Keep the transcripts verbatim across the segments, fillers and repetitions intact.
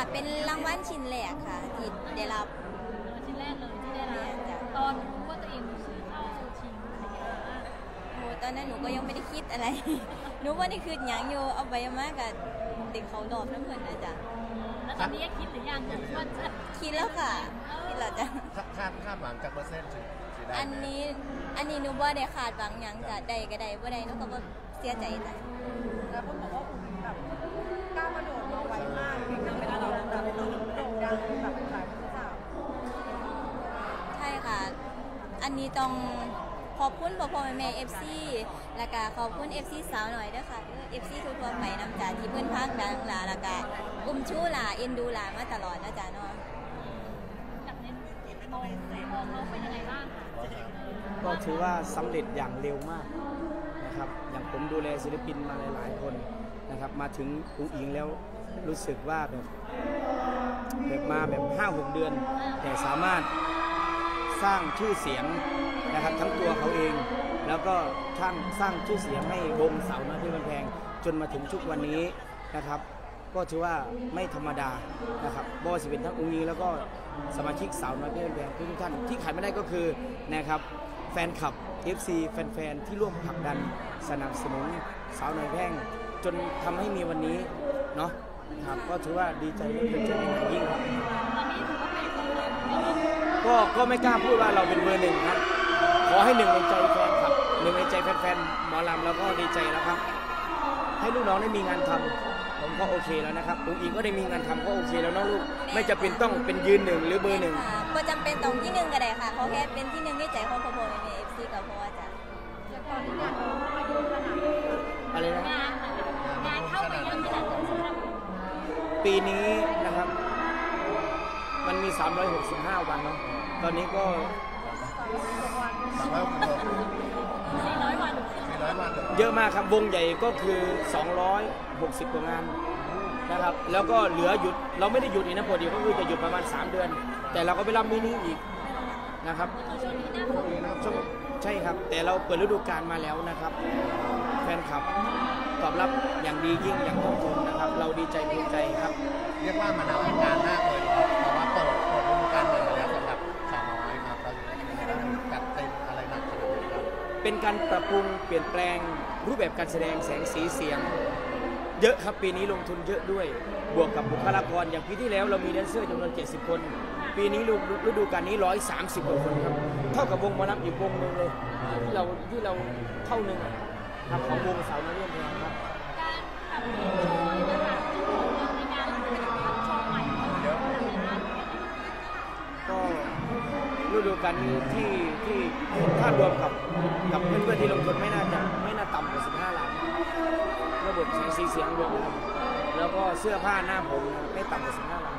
ค่ะเป็นรางวัลชิ้นแรกค่ะที่ได้รับชิ้นแรกเลยที่ได้รับตอนรู้ว่าตัวเองชื่อเข้าชิงโอ้ตอนนั้นหนูก็ยังไม่ได้คิดอะไรหนูว่านี่คือหยางโยเอาใบมากกับเด็กเขาดอบน้ำเหมือนนะจ๊ะแล้วตอนนี้คิดหรือยังว่าจะคิดแล้วค่ะคิดแล้วจ้ะคาดคาดหวังจากเปอร์เซ็นต์อันนี้อันนี้หนูว่าได้ขาดหวังหยังจะได้ก็ได้ว่าได้หนูก็ว่าเสียใจจ้ะแล้วคนบอกว่าผมแบบก้าวกระโดดมาไวมากเพียงแต่ไม่ได้เราแบบโด่งดังแบบขายผู้สาวใช่ค่ะอันนี้ต้องขอบคุณพ่อพ่อแม่เอฟซีแล้วก็ขอบคุณเอฟซีสาวหน่อยด้วยค่ะเอฟซีทุกคนไปน้ำจ่าที่เพื่อนพักดังลาแล้วก็อุ้มชู้ลาเอ็นดูลามาตลอดนะจ๊ะน้องจากนั้นมองเราเป็นยังไงบ้างคะก็ถือว่าสำเร็จอย่างเร็วมากนะครับอย่างผมดูแลศิลปินมาหลายๆคนนะครับมาถึงอุ๋งอิงแล้วรู้สึกว่าแบบแบบมาแบบห้าหกเดือนแต่สามารถสร้างชื่อเสียงนะครับทั้งตัวเขาเองแล้วก็สร้างสร้างชื่อเสียงให้วงสาวน้อยเพชรบ้านแพงจนมาถึงทุกวันนี้นะครับก็ถือว่าไม่ธรรมดานะครับบ่สิเป็นทั้งอุ๋งอิงแล้วก็สมาชิกสาวน้อยเพชรบ้านแพงทุกท่านที่ขาดไม่ได้ก็คือนะครับแฟนคลับ เอฟ ซี แฟนๆที่ร่วมผลักดันสนับสนุนสาวน้อยแพงจนทำให้มีวันนี้เนาะครับก็ถือว่าดีใจและเป็นใจอย่างยิ่งครับก็ก็ไม่กล้าพูดว่าเราเป็นเบอร์หนึ่งนะขอให้หนึ่งในใจแฟนครับหนึ่งในใจแฟนๆหมอลำเราก็ดีใจแล้วครับให้ลูกน้องได้มีงานทำผมก็โอเคแล้วนะครับอุ๋งอิงก็ได้มีงานทำก็โอเคแล้วน้องลูกไม่จะเป็นต้องเป็นยืนหนึ่งหรือเบอร์หนึ่งก็จำเป็นต้องที่หนึ่งก็ได้ค่ะเขาแค่เป็นที่หนึ่งในใจของพ่อพ่อแม่เอฟซีกับพ่ออาจารย์อะไรนะปีนี้นะครับมันมีสามร้อยหกสิบห้าวันเนาะตอนนี้ก็เยอะมากครับวงใหญ่ก็คือสองร้อยหกสิบกว่างานนะครับแล้วก็เหลือหยุดเราไม่ได้หยุดอีกนะพอดีก็คือจะหยุดประมาณสามเดือนแต่เราก็ไปรับมินิอีกนะครับใช่ครับแต่เราเปิดฤดูกาลมาแล้วนะครับแฟนคลับตอบรับอย่างดียิ่งอย่างท่วมท้นนะครับเราดีใจภูมิใจครับเรียกว่ามานาวงานมากเลยเพราะว่าเปิดเปิดฤดูกาลมาแล้วสำหรับสาวน้อยครับเราจัดเต็มอะไรหนักขนาดนี้ครับเป็นการปรับปรุงเปลี่ยนแปลงรูปแบบการแสดงแสงสีเสียงเยอะครับปีนี้ลงทุนเยอะด้วยบวกกับบุคลากรอย่างปีที่แล้วเรามีแดนเซอร์จำนวนเจ็ดสิบคนปีนี้ฤดูกาลนี้หนึ่งร้อยสามสิบกว่าคนครับเท่ากับวงหมอลำอีกวงหนึ่งเลยที่เราที่เราเท่านึงครับของวงสาวน้อยเพชรบ้านแพงครับการทำโชว์นะคะในงานทำโชว์ใหม่ก็ฤดูกาลนี้ที่ที่ถ้ารวมกับกับเพื่อนๆที่ลงทุนไม่น่าจะไม่น่าต่ำกว่าสิบห้าล้านระบบแสงสีเสียงรวมครับแล้วก็เสื้อผ้าหน้าผมไม่ต่ำกว่าสิบห้าล้าน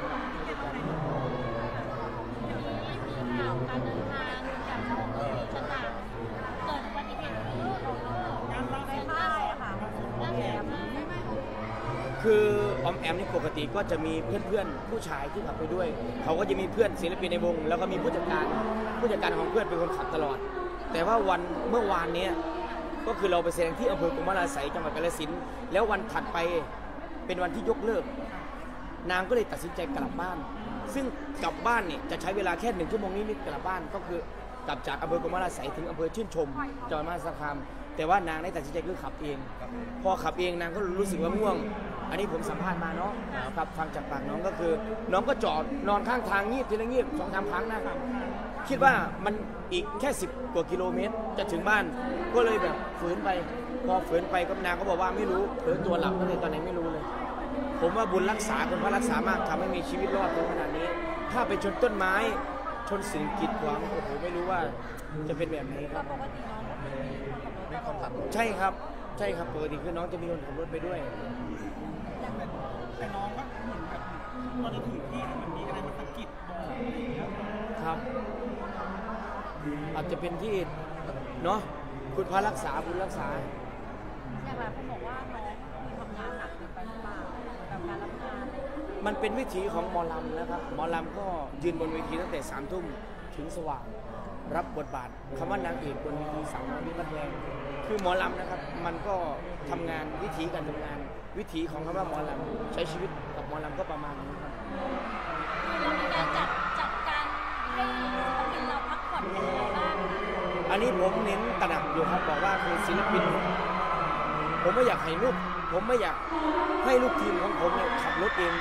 คือออมแอมนี่ปกติก็จะมีเพื่อนๆผู้ชายที่ขับไปด้วยเขาก็จะมีเพื่อนศิลปินในวงแล้วก็มีผู้จัดการผู้จัดการของเพื่อนเป็นคนขับตลอดแต่ว่าวันเมื่อวานนี้ก็คือเราไปแสดงที่อำเภอกุมาราไสยจังหวัดกาฬสินธุ์แล้ววันถัดไปเป็นวันที่ยกเลิกนางก็เลยตัดสินใจกลับบ้านซึ่งกลับบ้านเนี่ยจะใช้เวลาแค่หนึ่งชั่วโมงนิดๆกลับบ้านก็คือกลับจากอำเภอกุมาราไสยถึงอำเภอชื่นชมจังหวัดมหาสารคามแต่ว่านางได้ตัดสินใจคือขับเองพอขับเองนางก็รู้สึกว่าง่วงอันนี้ผมสัมภาษณ์มาเนาะครับฟังจากปากน้องก็คือน้องก็จอดนอนข้างทางงีบทีละงีบสองสามครั้งนะครับคิดว่ามันอีกแค่สิบกว่ากิโลเมตรจะถึงบ้านก็เลยแบบฝืนไปพอฝืนไปก็นางก็บอกว่าไม่รู้เผลอตัวหลับก็เลยตอนไหนไม่รู้เลยผมว่าบุญรักษาคนพระรักษามากทำให้มีชีวิตรอดถึงขนาดนี้ถ้าไปชนต้นไม้ชนสิ่งกีดขวางโอ้โหไม่รู้ว่าจะเป็นแบบไหนครับใช่ครับใช่ครับปกติคือน้องจะมีคนขับรถไปด้วยแต่น้องก็เหมือนกับตอนจะถึงที่มันมีอะไรมาตะกิดอะไรอย่างเงี้ยครับอาจจะเป็นที่เนาะคุณพระรักษาคุณรักษาแต่หลายคนบอกว่าน้องมีทำงานหนักเกินไปหรือเปล่าแบบการรับงานมันเป็นวิถีของหมอลำนะครับหมอลำก็ยืนบนเวทีตั้งแต่สามทุ่มถึงสว่างรับบทบาทคำว่านางเอกบนเวทีสาวน้อยเพชรบ้านแพงคือหมอลำนะครับมันก็ทำงานวิถีการทำงานวิถีของคำว่าหมอลำใช้ชีวิตกับหมอลำก็ประมาณนี้ นี้ผมเน้นตระหนักอยู่ครับบอกว่าคือศิลปินผมไม่อยากให้ลูกผมไม่อยากให้ลูกทีมของผมเนี่ยขับรถเอง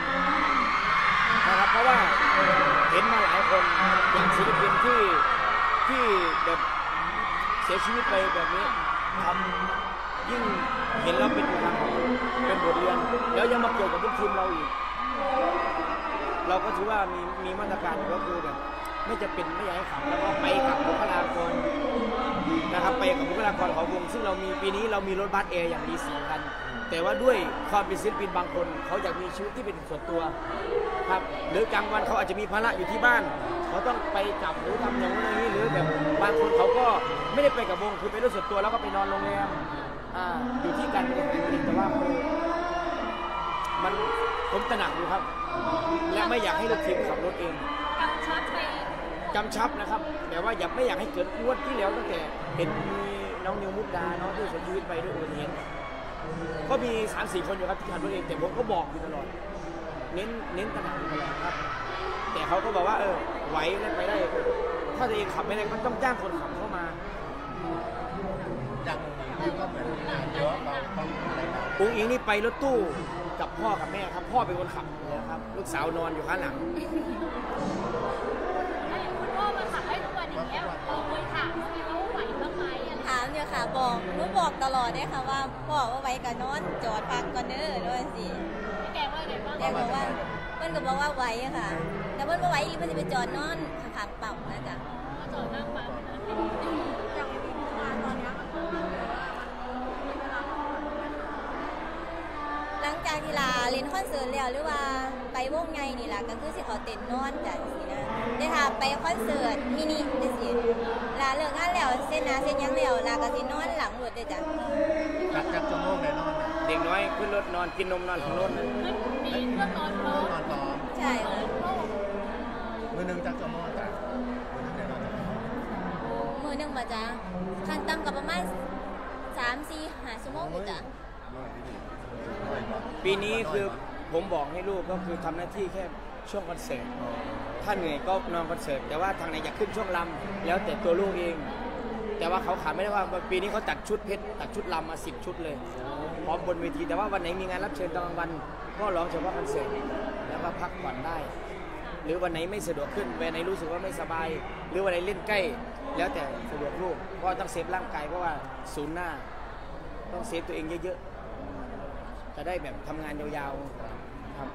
นะครับเพราะว่าเห็นมาหลายคนอย่างศิลปินที่ที่แบบเสียชีวิตไปแบบนี้ทำยิ่งเห็นแล้วเป็นเป็นบทเรียนแล้วยังมาเกี่ยวกับลูกทีมเราอีกเราก็ถือว่ามีมีมาตรการก็คือแบบไม่จะเป็นไม่อยากให้ขับแล้วก็ไปกับบุคลากรนะครับไปกับบุคลากรของวงซึ่งเรามีปีนี้เรามีรถบัสแอร์อย่างดีสี่คันแต่ว่าด้วยความเป็นศิลปินบางคนเขาอยากมีชีวิตที่เป็นส่วนตัวครับหรือกลางวันเขาอาจจะมีภาระอยู่ที่บ้านเขาต้องไปจับหรือทำอย่างนั้นอย่างนี้หรือแบบบางคนเขาก็ไม่ได้ไปกับวงคือไปด้วยส่วนตัวแล้วก็ไปนอนโรงแรมอ่าอยู่ที่การบริหารแต่ว่ามันผมตระหนักอยู่ครับและไม่อยากให้ลูกทีมขับรถเองกำชับไปกำชับนะครับแต่ว่าอย่าไม่อยากให้เกิดอุบัติเหตุที่แล้วตั้งแต่เห็นมีน้องนิวมุกดาน้องที่เสียชีวิตไปด้วยอุบัติเหตุก็มี สามสี่ คนอยู่ครับที่ขับรถเองแต่ผมก็บอกอยู่ตลอดเน้นเน้นตระหนักอยู่ตลอดครับแต่เขาก็บอกว่าเออไหวได้ไปได้ถ้าตัวเองขับไม่ได้ก็ต้องจ้างคนขับเข้ามาจากนี้ก็เหมือนงานเยอะบางคนอะไรนะอุ้งอิงนี่ไปรถตู้กับพ่อกับแม่ครับพ่อเป็นคนขับนะครับลูกสาวนอนอยู่ข้างหลังคุณพ่อมาขับให้ทุกวันอย่างเงี้ยเราเคยถามว่าเขาไหวบ้างไหมถามเนี่ยค่ะบอกหนูบอกตลอดเลยค่ะว่าพ่อว่าไหวกันนอนจอดพักก่อนเด้อด้วยสิแกว่าไงบ้างแกบอกว่าเพื่อนก็บอกว่าไหวค่ะแต่เพื่อนว่าไหวอีกเพื่อนจะไปจอดนอนขับเป่านะจ๊ะจอดนั่งปั๊บกีฬาเล่นคอนเสิร์ตแล้วหรือว่าไปวงไงนี่ล่ะก็คือสิเขาเต้นนอนจังสินะได้ค่ะไปคอนเสิร์ตมินิได้สิลาเลิกงานแล้วเส้นนาเส้นยังแล้วลาก็สินอนหลังรถได้จ้ะกัดกัดจมูกได้นอนเด็กน้อยขึ้นรถนอนกินนมนอนหลังรถเลยมีก็นอนนอนนอนใช่ค่ะมือหนึ่งจักจมูกจ้ะมือหนึ่งได้นอนมือหนึ่งมาจ้ะขั้นต่ำกับประมาณสามสี่ห้าชั่วโมงจ้ะปีนี้คือผมบอกให้ลูกก็คือทำหน้าที่แค่ช่วงคอนเสิร์ตถ้าเหนื่อยก็นอนคอนเสิร์ตแต่ว่าทางไหนอยากขึ้นช่วงลำแล้วแต่ตัวลูกเองแต่ว่าเขาขาดไม่ได้ว่าปีนี้เขาตัดชุดเพชรตัดชุดลำมาสิบชุดเลยพร้อมบนเวทีแต่ว่าวันไหนมีงานรับเชิญตอนกลางวันก็ร้องเฉพาะคอนเสิร์ตแล้วก็พักผ่อนได้หรือวันไหนไม่สะดวกขึ้นวันไหนรู้สึกว่าไม่สบายหรือวันไหนเล่นใกล้แล้วแต่สะดวกลูกเพราะต้องเซฟร่างกายเพราะว่าศูนย์หน้าต้องเซฟตัวเองเยอะๆจะได้แบบทำงานยาวๆครับ